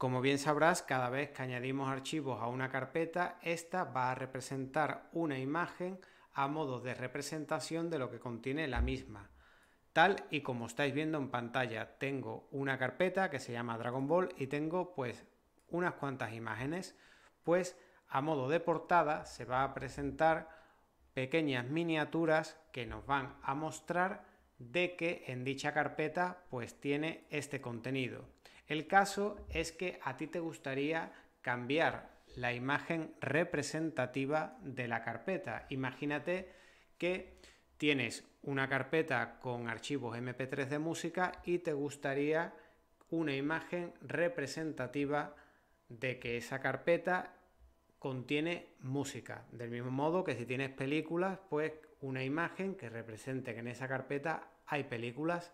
Como bien sabrás, cada vez que añadimos archivos a una carpeta, esta va a representar una imagen a modo de representación de lo que contiene la misma. Tal y como estáis viendo en pantalla, tengo una carpeta que se llama Dragon Ball y tengo pues unas cuantas imágenes, pues a modo de portada se va a presentar pequeñas miniaturas que nos van a mostrar de que en dicha carpeta pues tiene este contenido. El caso es que a ti te gustaría cambiar la imagen representativa de la carpeta. Imagínate que tienes una carpeta con archivos MP3 de música y te gustaría una imagen representativa de que esa carpeta contiene música. Del mismo modo que si tienes películas, pues una imagen que represente que en esa carpeta hay películas.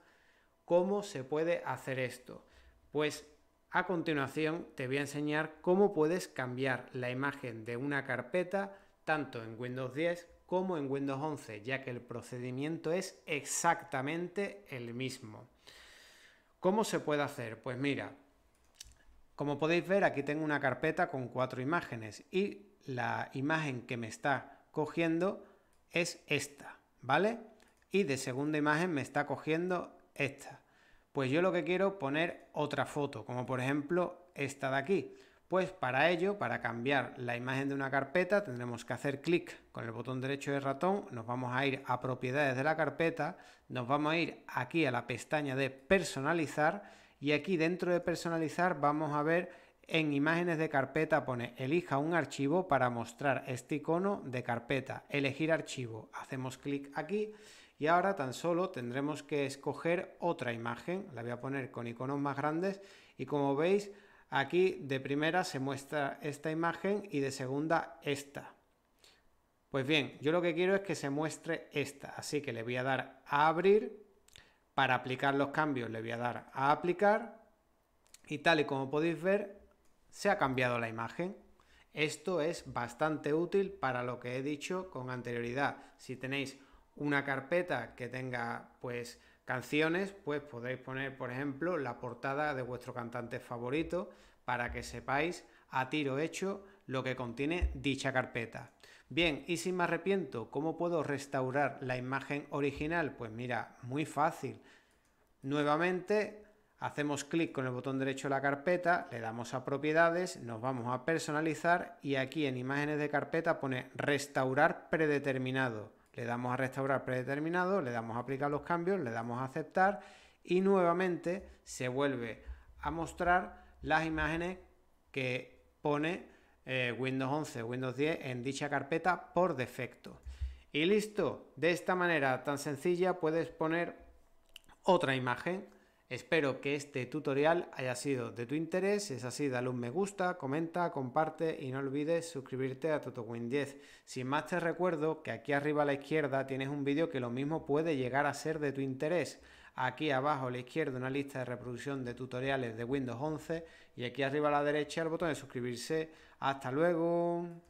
¿Cómo se puede hacer esto? Pues a continuación te voy a enseñar cómo puedes cambiar la imagen de una carpeta tanto en Windows 10 como en Windows 11, ya que el procedimiento es exactamente el mismo. ¿Cómo se puede hacer? Pues mira, como podéis ver, aquí tengo una carpeta con 4 imágenes y la imagen que me está cogiendo es esta, ¿vale? Y de segunda imagen me está cogiendo esta. Pues yo lo que quiero poner otra foto, como por ejemplo esta de aquí. Pues para ello, para cambiar la imagen de una carpeta, tendremos que hacer clic con el botón derecho del ratón, nos vamos a ir a propiedades de la carpeta, nos vamos a ir aquí a la pestaña de personalizar y aquí dentro de personalizar vamos a ver en imágenes de carpeta pone elija un archivo para mostrar este icono de carpeta, elegir archivo, hacemos clic aquí. Y ahora tan solo tendremos que escoger otra imagen, la voy a poner con iconos más grandes y como veis aquí de primera se muestra esta imagen y de segunda esta. Pues bien, yo lo que quiero es que se muestre esta, así que le voy a dar a abrir, para aplicar los cambios le voy a dar a aplicar y tal y como podéis ver se ha cambiado la imagen. Esto es bastante útil para lo que he dicho con anterioridad, si tenéis una carpeta que tenga pues canciones, pues podréis poner por ejemplo la portada de vuestro cantante favorito para que sepáis a tiro hecho lo que contiene dicha carpeta. Bien, y si me arrepiento, ¿cómo puedo restaurar la imagen original? Pues mira, muy fácil. Nuevamente hacemos clic con el botón derecho de la carpeta, le damos a propiedades, nos vamos a personalizar y aquí en imágenes de carpeta pone restaurar predeterminado. Le damos a restaurar predeterminado, le damos a aplicar los cambios, le damos a aceptar y nuevamente se vuelve a mostrar las imágenes que pone Windows 11, Windows 10 en dicha carpeta por defecto. Y listo, de esta manera tan sencilla puedes poner otra imagen. Espero que este tutorial haya sido de tu interés. Si es así, dale un me gusta, comenta, comparte y no olvides suscribirte a TutoWin10. Sin más te recuerdo que aquí arriba a la izquierda tienes un vídeo que lo mismo puede llegar a ser de tu interés. Aquí abajo a la izquierda una lista de reproducción de tutoriales de Windows 11 y aquí arriba a la derecha el botón de suscribirse. ¡Hasta luego!